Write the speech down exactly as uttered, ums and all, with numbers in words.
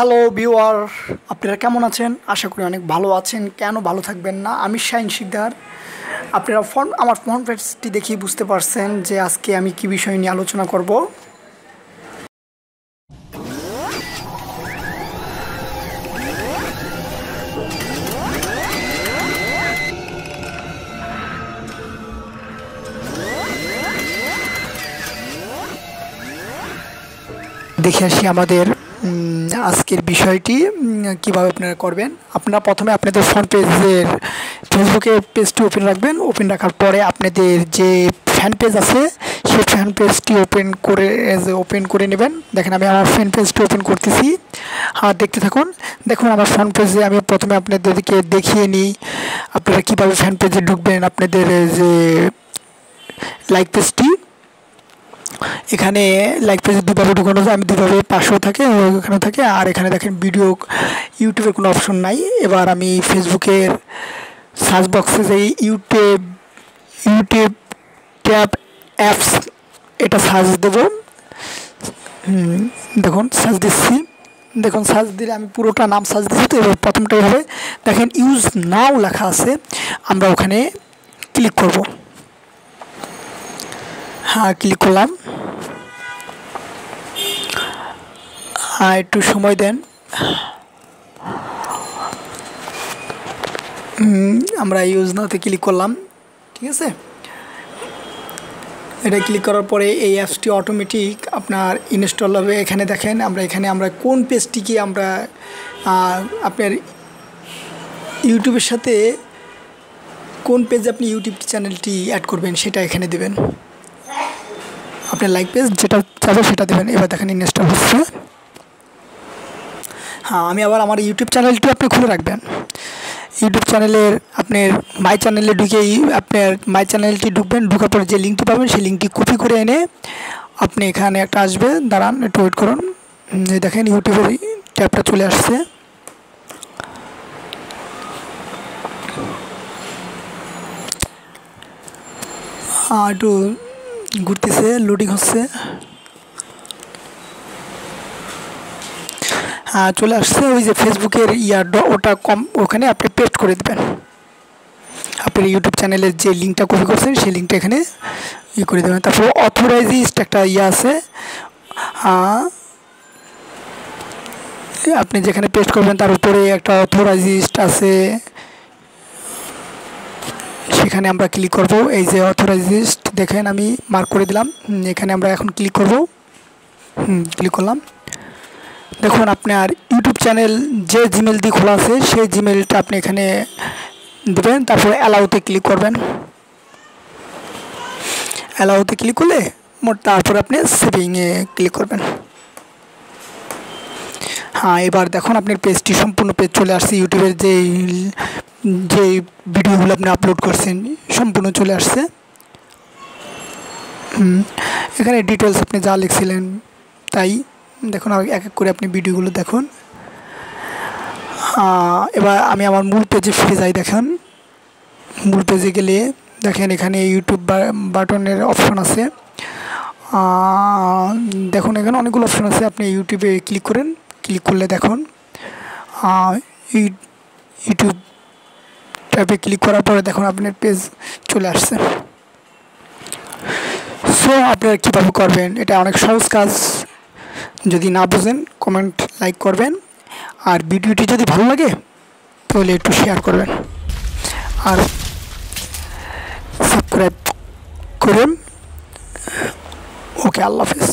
Hello viewer, আপনারা কেমন আছেন? আশা করি অনেক ভালো আছেন। কেন ভালো থাকবেন না? আমি শাহীন সিকদার। আপনারা ফোন আমার ফোন পেজটি দেখিয়ে বুঝতে পারছেন যে আজকে আমি কি বিষয় নিয়ে আলোচনা করব। দেখে আসি আমাদের আজকের বিষয়টি কীভাবে আপনারা করবেন। আপনারা প্রথমে আপনাদের ফোন পেজের ফেসবুকে পেজটি ওপেন রাখবেন। ওপেন রাখার পরে আপনাদের যে ফ্যান পেজ আছে সেই ফ্যান পেজটি ওপেন করে ওপেন করে নেবেন। দেখেন, আমি আমার ফ্যান পেজটি ওপেন করতেছি, আর দেখতে থাকুন। দেখুন, আমার ফ্যান পেজে আমি প্রথমে আপনাদেরকে দেখিয়ে নিই আপনারা কীভাবে ফ্যান পেজে ঢুকবেন। আপনাদের যে লাইক পেজটি, এখানে লাইক পেজে দুভাবে ঢুকানো যায়। আমি দুভাবে পাশেও থাকে ওখানে থাকে। আর এখানে দেখেন ভিডিও ইউটিউবের কোনো অপশন নাই। এবার আমি ফেসবুকের সার্চ বক্সে যে ইউটিউব ইউটিউব ট্যাব অ্যাপস এটা সার্চ দেব। দেখুন সার্চ দিচ্ছি। দেখুন সার্চ দিলে আমি পুরোটা নাম সার্চ দিচ্ছি। তো এবার প্রথমটাই হবে, দেখেন ইউজ নাও লেখা আছে, আমরা ওখানে ক্লিক করব। হ্যাঁ, ক্লিক করলাম। হ্যাঁ, একটু সময় দেন, আমরা ইউজ নাওতে ক্লিক করলাম। ঠিক আছে, এটা ক্লিক করার পরে এই অ্যাপসটি অটোমেটিক আপনার ইনস্টল হবে। এখানে দেখেন আমরা এখানে আমরা কোন পেজটিকে আমরা আপনার ইউটিউবের সাথে কোন পেজে আপনি ইউটিউব চ্যানেলটি অ্যাড করবেন সেটা এখানে দেবেন। আপনার লাইক পেজ যেটা চাবে সেটা দেবেন। এবার দেখেন ইনস্টল হচ্ছে। হ্যাঁ, আমি আবার আমার ইউটিউব চ্যানেলটি আপনি খুলে রাখবেন। ইউটিউব চ্যানেলের আপনার মাই চ্যানেলে ঢুকেই আপনার মাই চ্যানেলটি ঢুকবেন। ঢুকার পরে যে লিঙ্কটি পাবেন সেই লিঙ্কটি কপি করে এনে আপনি এখানে একটা আসবে, দাঁড়ান একটু ওয়েট করুন। দেখেন ইউটিউবের ট্যাবটা চলে আসছে। একটু ঘুরতেছে, লোডিং হচ্ছে। হ্যাঁ, চলে আসছে। ওই যে ফেসবুকের ইয়ার ওটা কম, ওখানে আপনি পেস্ট করে দেবেন। আপনি ইউটিউব চ্যানেলের যে লিঙ্কটা কপি করছেন সেই লিঙ্কটা এখানে ই করে দেবেন। তারপর অথরাইজড একটা ইয়ে আছে, আপনি যেখানে পেস্ট করবেন তার উপরে একটা অথরাইজড আছে, সেখানে আমরা ক্লিক করব। এই যে অথরাইজড দেখেন আমি মার্ক করে দিলাম, এখানে আমরা এখন ক্লিক করব। হুম, ক্লিক করলাম। দেখুন আপনার ইউটিউব চ্যানেল যে জিমেল দিয়ে খোলা আছে সেই জিমেলটা আপনি এখানে দেবেন। তারপরে অ্যালাউতে ক্লিক করবেন। অ্যালাউতে ক্লিক করলে মোট তারপরে আপনি সেভিংয়ে ক্লিক করবেন। হ্যাঁ, এবার দেখুন আপনার পেজটি সম্পূর্ণ পেজ চলে আসছে। ইউটিউবের যে যে ভিডিওগুলো আপনি আপলোড করছেন সম্পূর্ণ চলে আসছে। এখানে ডিটেলস আপনি যা লিখছিলেন তাই দেখুন, এক এক করে আপনি ভিডিওগুলো দেখুন। এবার আমি আমার মূল পেজে ফিরে যাই। দেখেন মূল পেজে গেলে দেখেন এখানে ইউটিউব বাটনের অপশন আছে। দেখুন এখানে অনেকগুলো অপশন আছে, আপনি ইউটিউবে ক্লিক করেন। ক্লিক করলে দেখুন ইউটিউব ট্যাবে ক্লিক করার পরে দেখুন আপনার পেজ চলে আসছে। সো আপনারা কীভাবে করবেন, এটা অনেক সহজ কাজ। যদি না বুঝেন কমেন্ট লাইক করবেন, আর ভিডিওটি যদি ভালো লাগে তাহলে একটু শেয়ার করবেন, আর সাবস্ক্রাইব করুন। ওকে, আল্লাহ হাফেজ।